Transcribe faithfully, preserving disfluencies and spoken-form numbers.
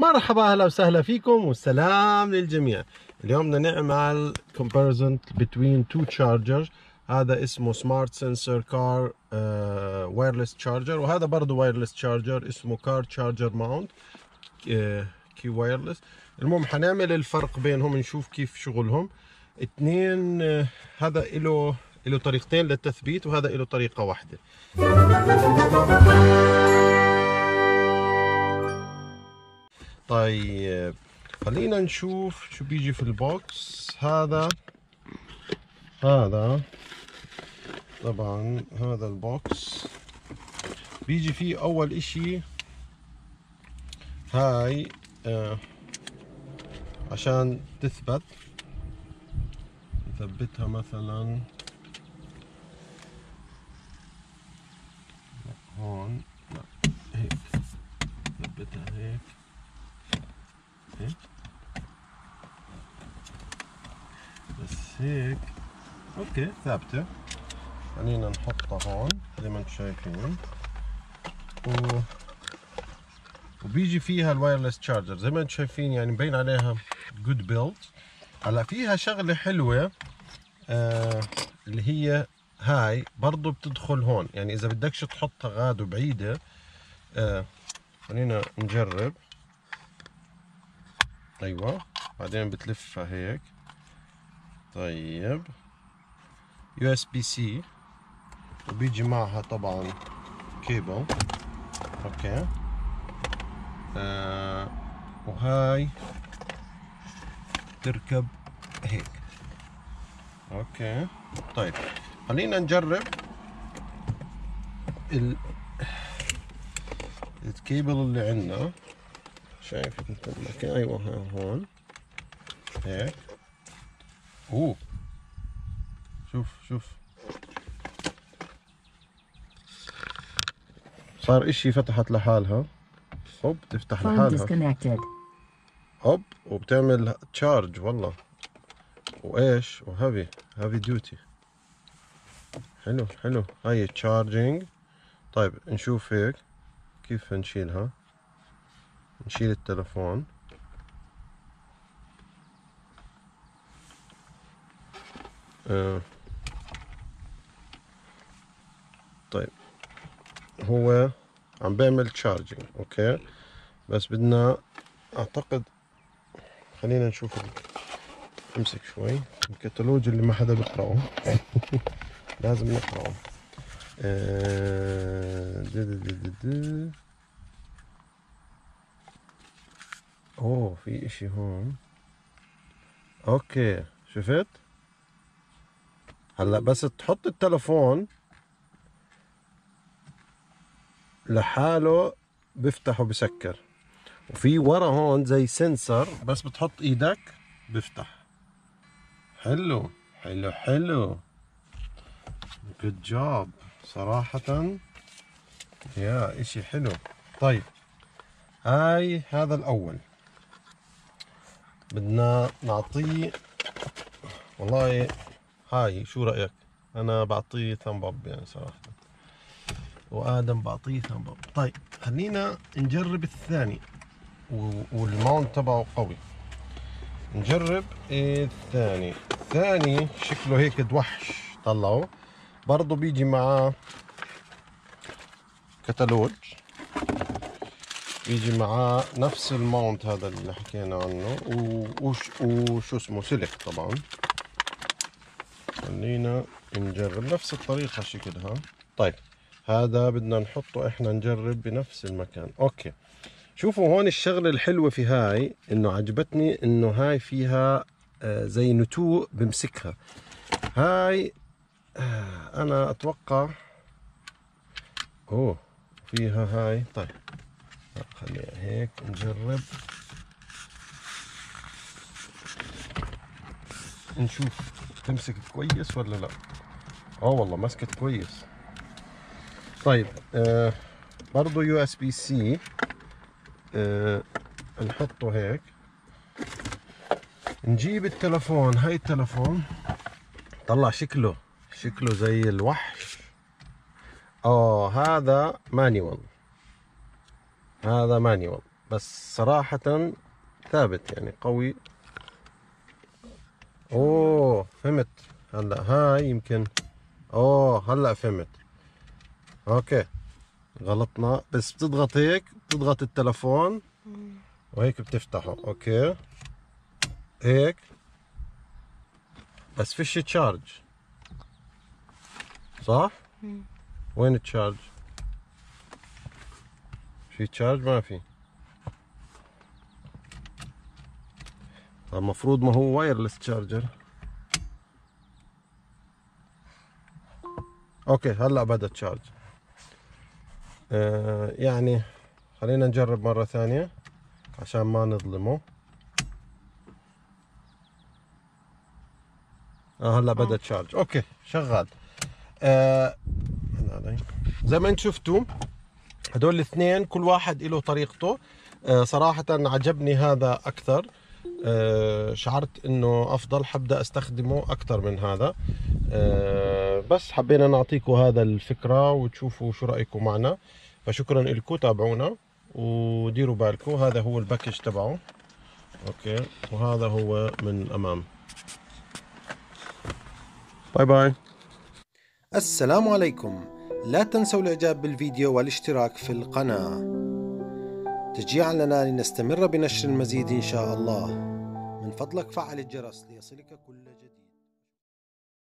مرحبا اهلا وسهلا فيكم والسلام للجميع. اليوم بدنا نعمل comparison between two chargers. هذا اسمه سمارت سنسور كار وايرلس تشارجر، وهذا برضه وايرلس تشارجر اسمه كار تشارجر ماونت كي وايرلس. المهم حنعمل الفرق بينهم نشوف كيف شغلهم اثنين. uh, هذا له له طريقتين للتثبيت وهذا له طريقه واحده. طيب خلينا نشوف شو بيجي في البوكس. هذا هذا طبعا هذا البوكس بيجي فيه اول اشي هاي آه عشان تثبت، نثبتها مثلا هون، لا هيك نثبتها هيك هيك بس هيك. اوكي ثابتة. خلينا نحطها هون زي ما انتم شايفين، و... وبيجي فيها الوايرلس تشارجر زي ما انتم شايفين، يعني مبين عليها جود بيلد. هلا فيها شغلة حلوة آه اللي هي هاي برضو بتدخل هون، يعني إذا بدكش تحطها غاد وبعيدة. آه خلينا نجرب. أيوة بعدين بتلفها هيك. طيب يو اس بي سي، وبيجي معها طبعا كيبل. اوكي آه وهاي تركب هيك. اوكي طيب خلينا نجرب ال... الكيبل اللي عندنا. شايف انت؟ ايوه هون هيك. اوه شوف شوف صار اشي، فتحت لحالها. هوب تفتح لحالها هوب وبتعمل تشارج والله. وايش وهافي هافي ديوتي. حلو حلو هاي تشارجينج. طيب نشوف هيك كيف نشيلها. نشيل التلفون. آه. طيب هو عم بيعمل تشارجينج. اوكي بس بدنا اعتقد خلينا نشوف. امسك شوي الكتالوج اللي ما حدا بيقراه. لازم نقراه. آه دي دي دي دي. اوه في اشي هون. اوكي شفت؟ هلا بس تحط التلفون لحاله بفتح وبسكر، وفي ورا هون زي سنسر بس بتحط ايدك بفتح. حلو حلو حلو جود جوب صراحة، يا اشي حلو. طيب هاي هذا الاول بدنا نعطيه والله. هاي شو رأيك؟ أنا بعطيه ثمب أب يعني صراحة، وآدم بعطيه ثمب أب. طيب خلينا نجرب الثاني، والماونت تبعه قوي. نجرب الثاني. الثاني شكله هيك دوحش. طلعوا برضه بيجي معاه كتالوج، بيجي معاه نفس الماونت هذا اللي حكينا عنه، وشو اسمه سلك طبعا. خلينا نجرب نفس الطريقة شكلها. طيب هذا بدنا نحطه احنا نجرب بنفس المكان. اوكي شوفوا هون الشغلة الحلوة في هاي انه عجبتني انه هاي فيها آه زي نتوء بمسكها. هاي آه انا اتوقع اوه فيها هاي. طيب خليها هيك نجرب نشوف تمسك كويس ولا لا. اه والله مسكت كويس. طيب آه برضه يو اس بي سي آه نحطه هيك. نجيب التلفون. هاي التلفون طلع شكله شكله زي الوحش. اه هذا مانيوال، هذا مانيوال بس صراحة ثابت يعني قوي. اوه فهمت هلا، هاي يمكن اوه هلا فهمت. اوكي غلطنا، بس بتضغط هيك، بتضغط التلفون وهيك بتفتحه. اوكي هيك، بس فيش تشارج صح؟ مم. وين التشارج؟ في تشارج؟ ما في. طب المفروض ما هو وايرلس تشارجر. اوكي هلا بدأ تشارج. آه يعني خلينا نجرب مرة ثانية عشان ما نظلمه. اه هلا بدأ تشارج. اوكي شغال. آه زي ما انتم شفتوا هدول الاثنين كل واحد له طريقته. آه صراحة عجبني هذا أكثر. آه شعرت إنه أفضل حبدأ أستخدمه أكثر من هذا. آه بس حبينا نعطيكم هذا الفكرة وتشوفوا شو رأيكم معنا. فشكرا لكم، تابعونا وديروا بالكم. هذا هو الباكج تبعه. أوكي وهذا هو من أمام. باي باي. السلام عليكم. لا تنسوا الاعجاب بالفيديو والاشتراك في القناة تشجيعا لنا لنستمر بنشر المزيد ان شاء الله. من فضلك فعل الجرس ليصلك كل